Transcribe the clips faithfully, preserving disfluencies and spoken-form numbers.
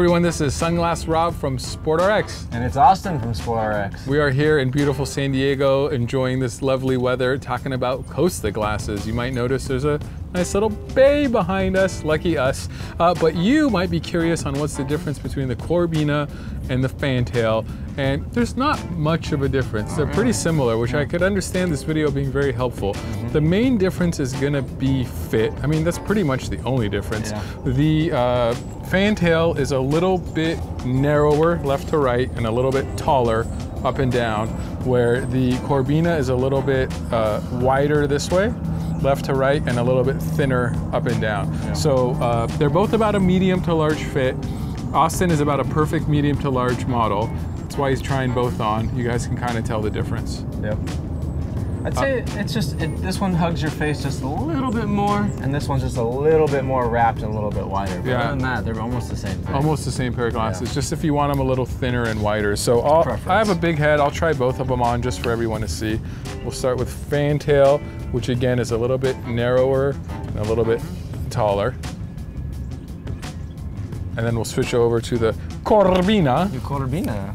everyone, this is Sunglass Rob from SportRx. And it's Austin from SportRx. We are here in beautiful San Diego, enjoying this lovely weather, talking about Costa glasses. You might notice there's a nice little bay behind us, lucky us. Uh, but you might be curious on what's the difference between the Corbina and the Fantail. And there's not much of a difference. They're pretty similar, which I could understand this video being very helpful. Mm-hmm. The main difference is gonna be fit. I mean, that's pretty much the only difference. Yeah. The uh, Fantail is a little bit narrower left to right and a little bit taller up and down, where the Corbina is a little bit uh, wider this way, left to right, and a little bit thinner up and down. Yeah. So uh, they're both about a medium to large fit. Austin is about a perfect medium to large model. That's why he's trying both on. You guys can kind of tell the difference. Yep. I'd say uh, it's just, it, this one hugs your face just a little bit more, and this one's just a little bit more wrapped and a little bit wider. But yeah. Other than that, they're almost the same thing. Almost the same pair of glasses, yeah. Just if you want them a little thinner and wider. So I'll, I have a big head. I'll try both of them on just for everyone to see. We'll start with Fantail, which again is a little bit narrower and a little bit taller. And then we'll switch over to the Corbina. The Corbina.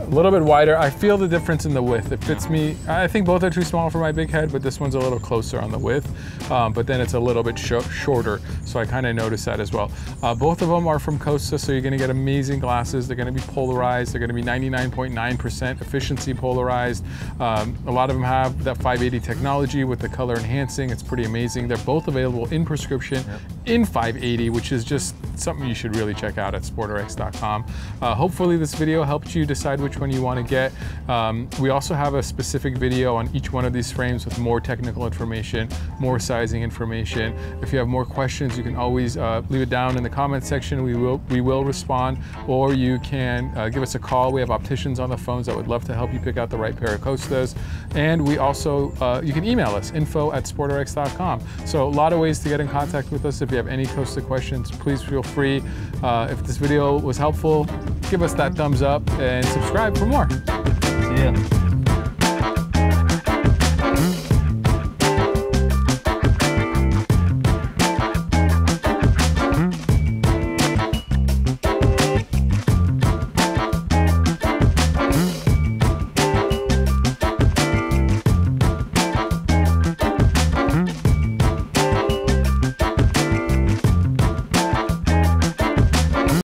A little bit wider. I feel the difference in the width. It fits me. I think both are too small for my big head, but this one's a little closer on the width. Um, but then it's a little bit sh shorter, so I kind of noticed that as well. Uh, both of them are from Costa, so you're going to get amazing glasses. They're going to be polarized. They're going to be ninety-nine point nine percent efficiency polarized. Um, a lot of them have that five eighty technology with the color enhancing. It's pretty amazing. They're both available in prescription, yep, in five eighty, which is just something you should really check out at SportRx dot com. Uh, hopefully this video helped you decide which one you want to get. Um, we also have a specific video on each one of these frames with more technical information, more sizing information. If you have more questions, you can always uh, leave it down in the comment section. We will, we will respond, or you can uh, give us a call. We have opticians on the phones that would love to help you pick out the right pair of Costas. And we also, uh, you can email us, info at sportrx dot com. So a lot of ways to get in contact with us. If you have any Costa questions, please feel free. Uh, if this video was helpful, give us that thumbs up and subscribe for more. See ya.